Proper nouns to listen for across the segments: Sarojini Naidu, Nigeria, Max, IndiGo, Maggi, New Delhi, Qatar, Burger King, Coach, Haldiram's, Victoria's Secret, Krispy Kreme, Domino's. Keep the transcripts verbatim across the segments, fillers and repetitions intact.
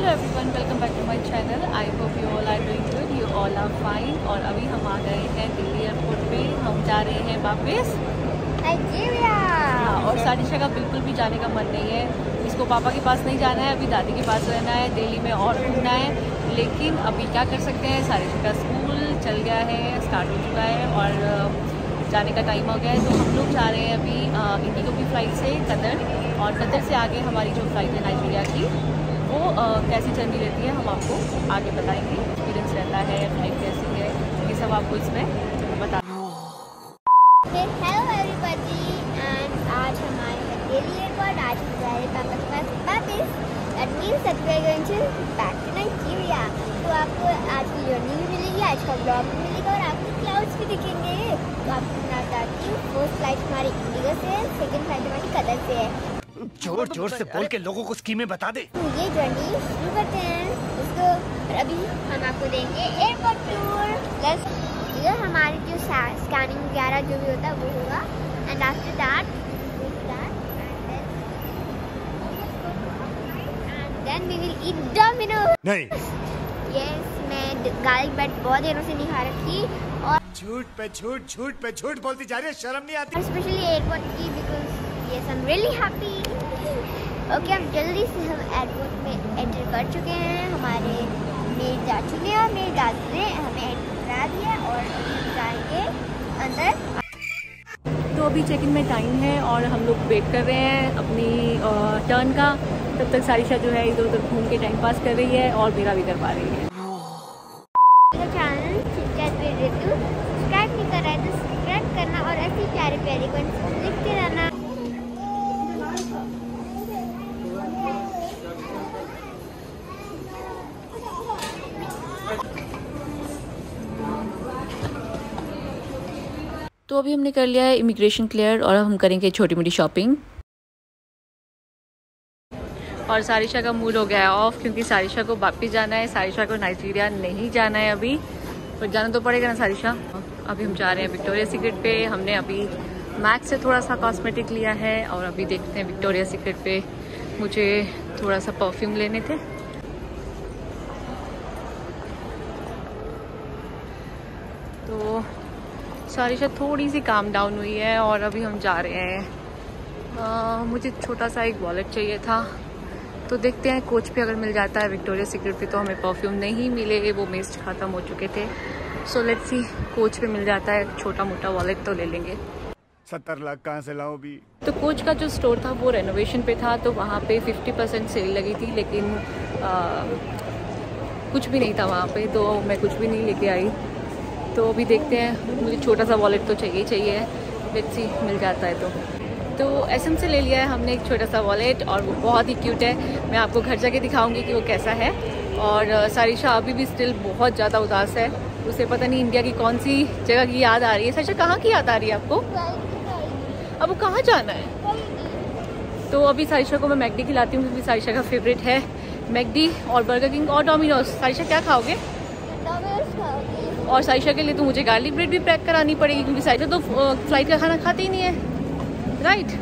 Hello everyone, welcome back to my channel. I hope you all are doing good, you all are fine. और अभी हम आ गए हैं Delhi airport पे, हम जा रहे हैं वापस नाइजीरिया। और सानिशा का बिल्कुल भी जाने का मन नहीं है, इसको पापा के पास नहीं जाना है, अभी दादी के पास रहना है, दिल्ली में और घूमना है। लेकिन अभी क्या कर सकते हैं, सानिशा का स्कूल चल गया है, स्टार्ट हो चुका है और जाने का टाइम हो गया है। तो हम लोग जा रहे हैं अभी इंडिगो की फ़्लाइट से कतर, और कतर से आगे हमारी जो फ़्लाइट है नाइजीरिया की, वो आ, कैसी चलनी रहती है हम आपको आगे बताएंगे। एक्सपीरियंस रहता है, फ्लाइट कैसी है, ये सब आपको इसमें बता। हेलो एवरीबॉडी, एंड आज हमारे दिल्ली एयरपोर्ट, आज हम जा रहे हैं पापा के पास वापस। That means that we are going to back to Nigeria. तो आपको आज की जर्नी भी मिलेगी, आज का ब्लॉग भी मिलेगा, और आपको क्लाउड्स भी दिखेंगे। तो आपको बताती हूँ, फर्स्ट फ्लाइट हमारी इंडिगो से है, सेकेंड फ्लाइट हमारी कतर से है। जोर जोर से बोल के लोगों को स्कीमें बता दे। ये जर्नी शुरू करते हैं उसको, और अभी हम आपको देंगे एयरपोर्ट टूर प्लस इधर हमारी जो स्कैनिंग वगैरह जो भी होता है वो होगा। And after that then we will eat Domino's. नहीं यस, मैं गार्लिक ब्रेड बहुत देर से नहीं खा रही थी, और झूठ पे झूठ झूठ पे झूठ बोलती जा रही है, शर्म नहीं आती। स्पेशली एयरपोर्ट की, because yes I am really happy. Okay, हम जल्दी से हम एयरपोर्ट में एंटर कर चुके हैं, हमारे मेल जा चुके हैं, और मेल दादी ने हमें एंटर करा दिया, और हम जाएंगे अंदर। तो अभी चेक इन में टाइम है और हम लोग वेट कर रहे हैं अपनी टर्न का। तब तक सारिशा जो है इधर उधर घूम के टाइम पास कर रही है, और मेरा भी कर पा रही है। सब्सक्राइब नहीं कर रहा है तो सब्सक्राइब करना, और ऐसे प्यारे प्यारे कमेंट्स लिखते रहना। तो अभी हमने कर लिया है इमिग्रेशन क्लियर, और अब हम करेंगे छोटी मोटी शॉपिंग। और सारिशा का मूड हो गया है ऑफ, क्योंकि सारिशा को वापस जाना है, सारिशा को नाइजीरिया नहीं जाना है अभी, पर जाना तो पड़ेगा ना सारिशा। अभी हम जा रहे हैं विक्टोरिया सीक्रेट पे। हमने अभी मैक्स से थोड़ा सा कॉस्मेटिक लिया है, और अभी देखते हैं विक्टोरिया सीक्रेट पे मुझे थोड़ा सा परफ्यूम लेने थे। तो सारिशा थोड़ी सी काम डाउन हुई है, और अभी हम जा रहे हैं। आ, मुझे छोटा सा एक वॉलेट चाहिए था, तो देखते हैं कोच पे अगर मिल जाता है। विक्टोरिया सीक्रेट पे तो हमें परफ्यूम नहीं मिले, वो वेस्ट खत्म हो चुके थे। सो लेट्स सी, कोच पे मिल जाता है छोटा मोटा वॉलेट तो ले लेंगे। सत्तर लाख कहाँ से लाओ भी। तो कोच का जो स्टोर था वो रेनोवेशन पे था, तो वहाँ पे पचास परसेंट सेल लगी थी, लेकिन आ, कुछ भी नहीं था वहाँ पे, तो मैं कुछ भी नहीं लेके आई। तो अभी देखते हैं, मुझे छोटा सा वॉलेट तो चाहिए चाहिए लेट्स सी मिल जाता है तो। तो एस एम से ले लिया है हमने एक छोटा सा वॉलेट, और वो बहुत ही क्यूट है। मैं आपको घर जाके दिखाऊंगी कि वो कैसा है। और सारिशा अभी भी स्टिल बहुत ज़्यादा उदास है, उसे पता नहीं इंडिया की कौन सी जगह की याद आ रही है। सारिशा, कहाँ की याद आ रही है आपको? अब वो कहाँ जाना है? तो अभी सारिशा को मैं मैगडी खिलाती हूँ, क्योंकि सारिशा का फेवरेट है मैगडी और बर्गर किंग और डोमिनोज। सारिशा क्या खाओगे? और सारिशा के लिए तो मुझे गार्लिक ब्रेड भी पैक करानी पड़ेगी, क्योंकि सारिशा तो फ्लाइट का खाना खाती ही नहीं है, राइट right.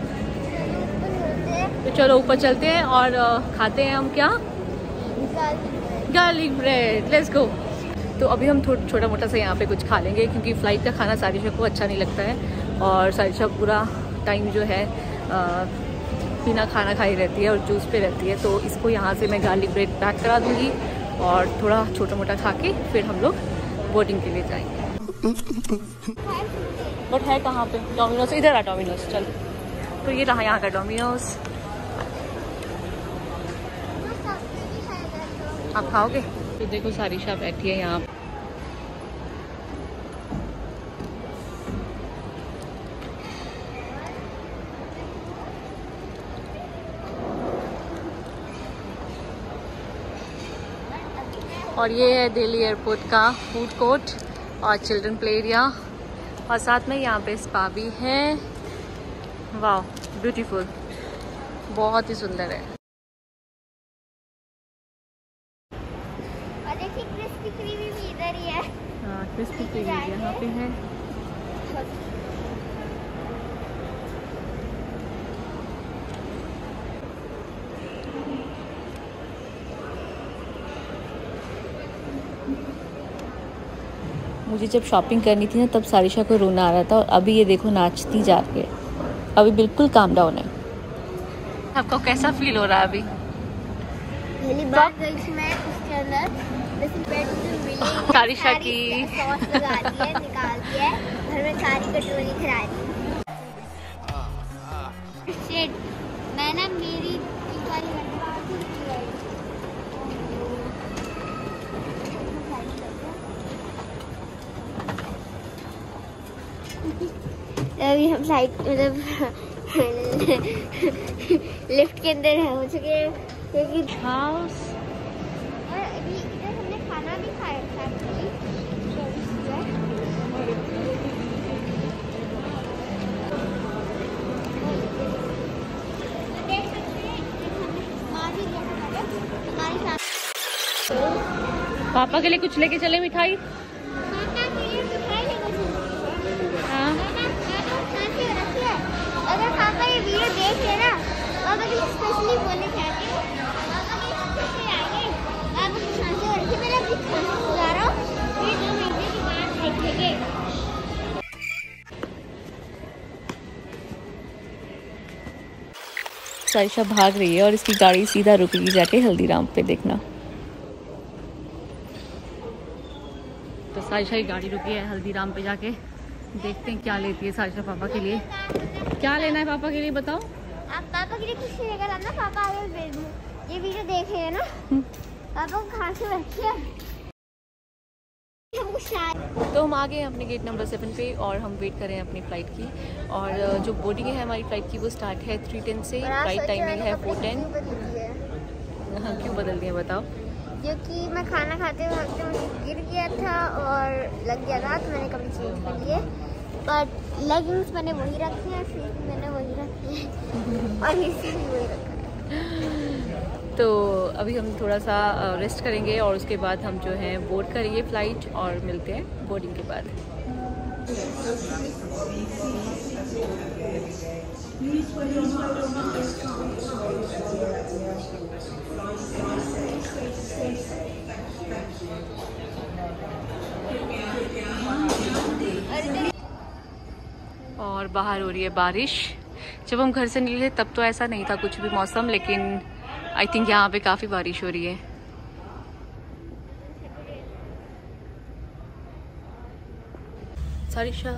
तो चलो ऊपर चलते हैं और खाते हैं हम क्या, गार्लिक ब्रेड। Let's go. तो अभी हम छोटा मोटा सा यहाँ पे कुछ खा लेंगे, क्योंकि फ़्लाइट का खाना सारिशा को अच्छा नहीं लगता है, और सारिशा पूरा टाइम जो है बिना खाना खाई रहती है और जूस पे रहती है। तो इसको यहाँ से मैं गार्लिक ब्रेड पैक करा दूँगी, और थोड़ा छोटा मोटा खा के फिर हम लोग बोटिंग के लिए जाएंगे। बट है कहाँ पे डोमिनोज? इधर आ डोमिनोज, चल। तो ये रहा यहाँ का डोमिनोज, आप खाओगे? तो देखो सारिशा बैठी है यहाँ। और ये है दिल्ली एयरपोर्ट का फूड कोर्ट और चिल्ड्रन प्ले एरिया, और साथ में यहाँ पे स्पा भी है। वाह, ब्यूटीफुल, बहुत ही सुंदर है। और देखिए क्रिस्पी क्रीम भी इधर ही है। हाँ, क्रिस्पी क्रीम यहाँ पे है। मुझे जब शॉपिंग करनी थी ना तब सारिशा को रोना आ रहा था, और अभी ये देखो नाचती जा रही है। अभी बिल्कुल काम डाउन है। आपको कैसा फील हो रहा है अभी? पहली बार गई मैं उसके अंदर, जैसे पेट में मिली सारिशा की सॉस लगाती है, निकालती है, घर में सारी कटोरी खराब। शिट, मैं ना मेरी अभी हम साइड मतलब लिफ्ट के अंदर है हो चुके हैं, क्योंकि और अभी इधर हमने खाना भी खाया था। पापा के लिए कुछ लेके चले मिठाई। अगर पापा ये वीडियो देख ले ना, पापा के लिए स्पेशली बोलना चाहती हूँ, पापा के लिए स्पेशली आगे पापा की शांति हो रखी। मैंने अपनी खाना खिला रहा हूँ, फिर दो महीने के बाद देखेंगे। सारिशा भाग रही है और इसकी गाड़ी सीधा रुकेगी जाके हल्दीराम पे, देखना। तो सारिशा की गाड़ी रुकी है हल्दीराम पे जाके, देखते हैं क्या लेती है सारिशा पापा के लिए। क्या लेना है पापा के लिए बताओ? आप पापा के लिए कुछ लेकर आना, पापा आगे ये वीडियो देख रहे हैं ना, पापा को खांसी बैठी है। तो हम आ गए हैं अपने गेट नंबर सेवन पे और हम वेट कर रहे हैं अपनी फ्लाइट की। और जो बोर्डिंग है हमारी फ्लाइट की वो स्टार्ट है थ्री टेन से, फ्लाइट टाइमिंग है फोर टेन। क्यों बदल दिया बताओ? क्योंकि मैं खाना खाते वक्त मुझे गिर गया था और लग गया था, तो मैंने कपड़े चेंज कर लिए, बट लेगिंग्स मैंने वही रखी है, शूज मैंने वही रखी है और इसी भी वही रखा है। तो अभी हम थोड़ा सा रेस्ट करेंगे और उसके बाद हम जो है बोर्ड करेंगे फ्लाइट, और मिलते हैं बोर्डिंग के बाद। और बाहर हो रही है बारिश। जब हम घर से निकले तब तो ऐसा नहीं था कुछ भी मौसम, लेकिन आई थिंक यहाँ पे काफ़ी बारिश हो रही है। सारिशा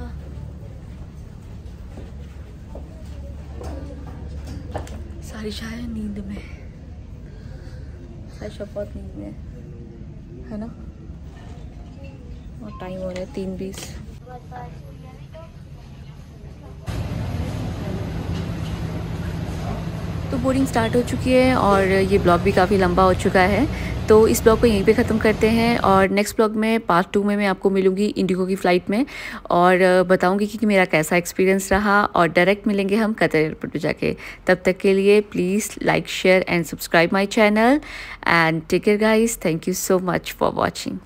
सारिशा है नींद में, सारिशा बहुत नींद में है ना। और टाइम हो रहा है तीन बीस। तो बोर्डिंग स्टार्ट हो चुकी है और ये ब्लॉग भी काफ़ी लंबा हो चुका है, तो इस ब्लॉग को यहीं पे ख़त्म करते हैं। और नेक्स्ट ब्लॉग में पार्ट टू में मैं आपको मिलूँगी इंडिगो की फ़्लाइट में, और बताऊँगी कि मेरा कैसा एक्सपीरियंस रहा, और डायरेक्ट मिलेंगे हम कतर एयरपोर्ट पर जाके। तब तक के लिए please like share and subscribe my channel, and take care guys. Thank you so much for watching.